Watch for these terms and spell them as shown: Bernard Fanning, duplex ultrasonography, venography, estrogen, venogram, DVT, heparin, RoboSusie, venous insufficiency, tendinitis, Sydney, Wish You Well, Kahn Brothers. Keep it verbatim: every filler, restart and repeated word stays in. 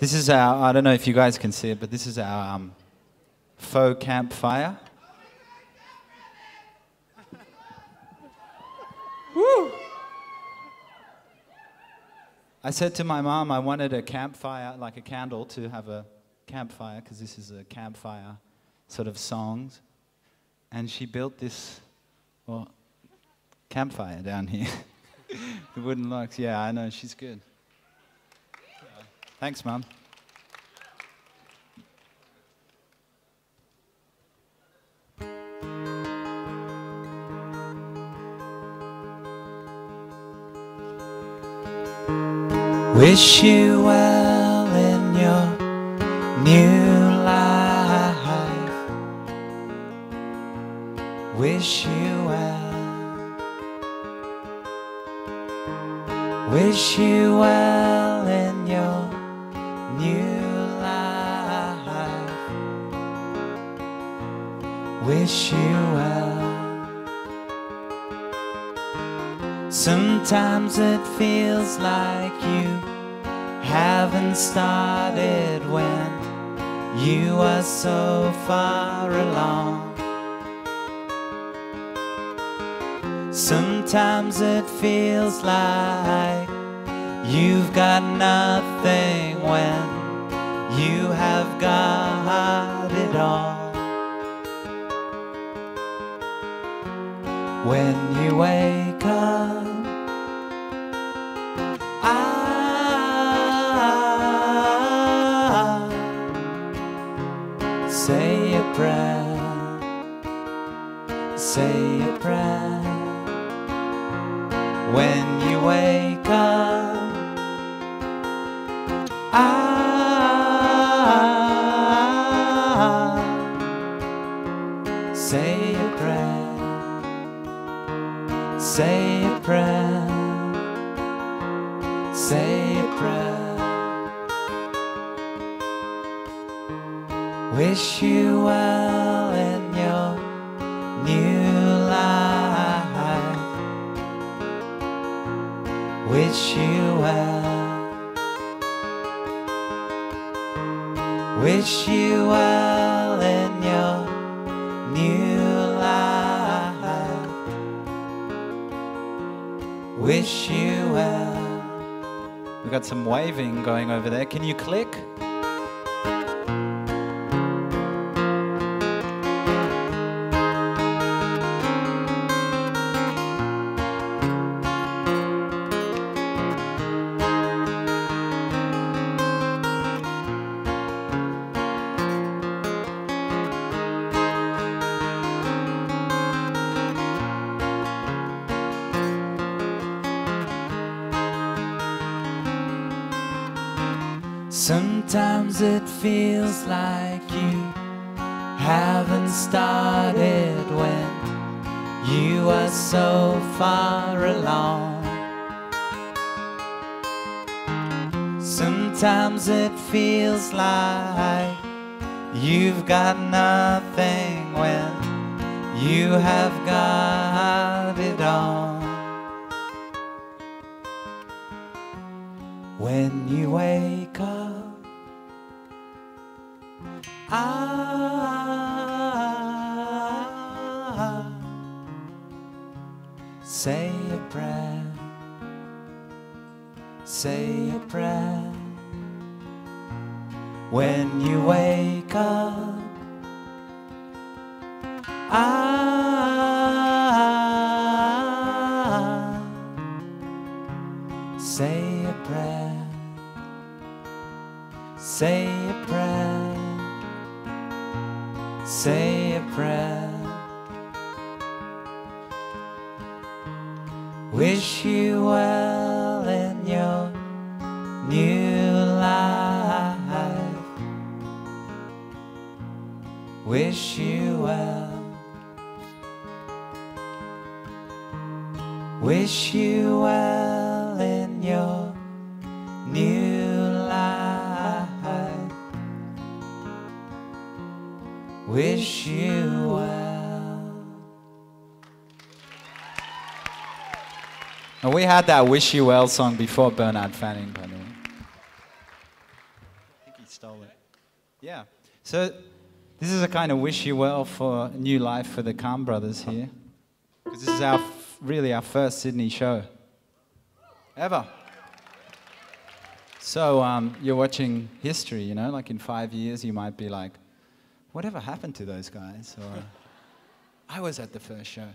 This is our, I don't know if you guys can see it, but this is our um, faux campfire. Woo! I said to my mom I wanted a campfire, like a candle, to have a campfire, because this is a campfire sort of songs. And she built this, well, campfire down here. The wooden logs, yeah, I know, she's good. Uh, thanks, Mum. Wish you well in your new life. Wish you well. Wish you well in your new life. Wish you well. Sometimes it feels like you haven't started when you are so far along. Sometimes it feels like you've got nothing when you have got it all. When you wake up, say a prayer, say a prayer. When you wake up, ah, say a prayer, say a prayer, say a prayer. Wish you well in your new life. Wish you well. Wish you well in your new life. Wish you well. We've got some waving going over there. Can you click? Sometimes it feels like you haven't started when you are so far along. Sometimes it feels like you've got nothing when you have got it all. When you wake up, ah, say a prayer, say a prayer. When you wake up, ah, say a prayer. Say a prayer, say a prayer. Wish you well in your new life. Wish you well. Wish you well in your new life. Wish you well. And we had that Wish You Well song before Bernard Fanning, by the way. stole it. Yeah. So this is a kind of wish you well for new life for the Kahn Brothers here. Because this is our really our first Sydney show ever. So um, you're watching history, you know, like in five years you might be like, whatever happened to those guys? Or I was at the first show.